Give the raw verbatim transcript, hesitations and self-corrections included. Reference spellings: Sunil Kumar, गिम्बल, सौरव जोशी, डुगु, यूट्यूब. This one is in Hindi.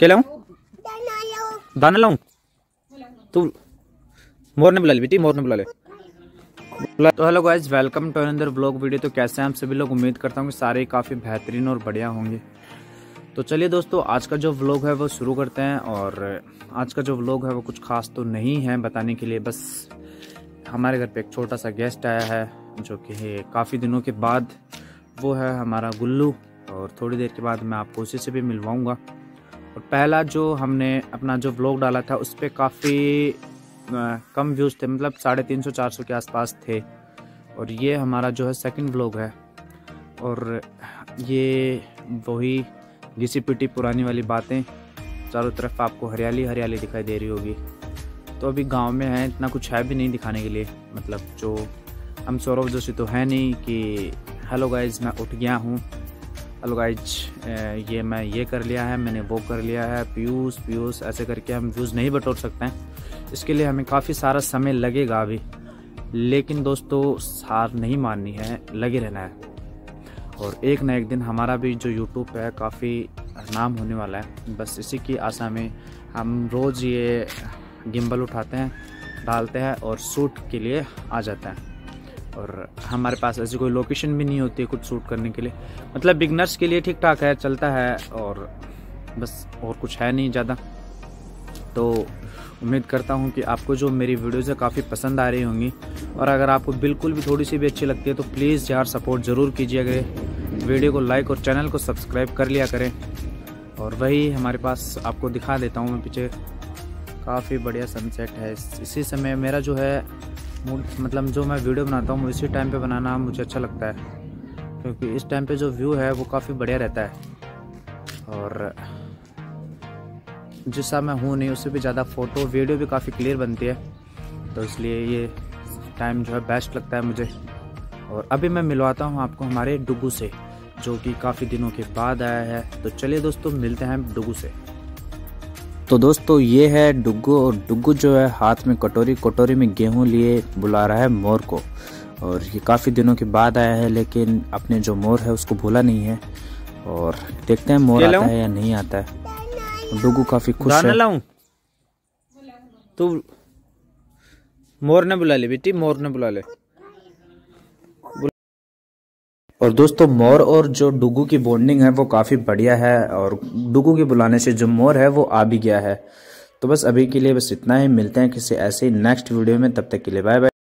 क्या लाऊं? दाना लाऊं? तू मोर ने बुला ले बेटी, मोर ने बुला ले। तो hello guys, welcome to another blog video. तो कैसे हैं आप सभी लोग? उम्मीद करता हूँ कि सारे काफ़ी बेहतरीन और बढ़िया होंगे। तो चलिए दोस्तों, आज का जो व्लॉग है वो शुरू करते हैं। और आज का जो व्लॉग है वो कुछ खास तो नहीं है बताने के लिए, बस हमारे घर पे एक छोटा सा गेस्ट आया है जो कि काफ़ी दिनों के बाद, वो है हमारा गुल्लू। और थोड़ी देर के बाद मैं आपको उसी से भी मिलवाऊँगा। और पहला जो हमने अपना जो व्लॉग डाला था उस पर काफ़ी कम व्यूज़ थे, मतलब साढ़े तीन सौ चार सौ के आसपास थे। और ये हमारा जो है सेकंड व्लॉग है। और ये वही घिसी पिटी पुरानी वाली बातें, चारों तरफ आपको हरियाली हरियाली दिखाई दे रही होगी। तो अभी गांव में है, इतना कुछ है भी नहीं दिखाने के लिए, मतलब जो हम सौरव जोशी तो है नहीं कि हेलो गाइज मैं उठ गया हूँ, हेलो गाइज ये मैं ये कर लिया है, मैंने वो कर लिया है, पीयूष पीयूष ऐसे करके हम व्यूज़ नहीं बटोर सकते हैं। इसके लिए हमें काफ़ी सारा समय लगेगा अभी, लेकिन दोस्तों हार नहीं माननी है, लगे रहना है। और एक ना एक दिन हमारा भी जो यूट्यूब है काफ़ी नाम होने वाला है। बस इसी की आशा में हम रोज़ ये गिम्बल उठाते हैं, डालते हैं और शूट के लिए आ जाता है। और हमारे पास ऐसी कोई लोकेशन भी नहीं होती है कुछ शूट करने के लिए, मतलब बिगनर्स के लिए ठीक ठाक है, चलता है। और बस और कुछ है नहीं ज़्यादा। तो उम्मीद करता हूँ कि आपको जो मेरी वीडियोज़ है काफ़ी पसंद आ रही होंगी। और अगर आपको बिल्कुल भी थोड़ी सी भी अच्छी लगती है तो प्लीज़ यार सपोर्ट ज़रूर कीजिएगा, वीडियो को लाइक और चैनल को सब्सक्राइब कर लिया करें। और वही हमारे पास आपको दिखा देता हूँ मैं, पीछे काफ़ी बढ़िया सनसेट है। इसी समय मेरा जो है मूड, मतलब जो मैं वीडियो बनाता हूँ इसी टाइम पे बनाना मुझे अच्छा लगता है, क्योंकि इस टाइम पे जो व्यू है वो काफ़ी बढ़िया रहता है। और जैसा मैं हूँ नहीं, उससे भी ज़्यादा फ़ोटो वीडियो भी काफ़ी क्लियर बनती है, तो इसलिए ये टाइम जो है बेस्ट लगता है मुझे। और अभी मैं मिलवाता हूँ आपको हमारे डुगु से, जो कि काफ़ी दिनों के बाद आया है। तो चलिए दोस्तों, मिलते हैं डुगु से। तो दोस्तों ये है डुगु, और डुगु जो है हाथ में कटोरी, कटोरी में गेहूं लिए बुला रहा है मोर को। और ये काफ़ी दिनों के बाद आया है, लेकिन अपने जो मोर है उसको भूला नहीं है। और देखते हैं मोर आता है या नहीं आता है। डुगु काफ़ी खुश है। लाऊं? तू मोर ने बुला ले बेटी, मोर ने बुला ले। और दोस्तों मोर और जो डुगु की बॉन्डिंग है वो काफ़ी बढ़िया है। और डुगु के बुलाने से जो मोर है वो आ भी गया है। तो बस अभी के लिए बस इतना ही, मिलते हैं किसी ऐसे नेक्स्ट वीडियो में, तब तक के लिए बाय बाय।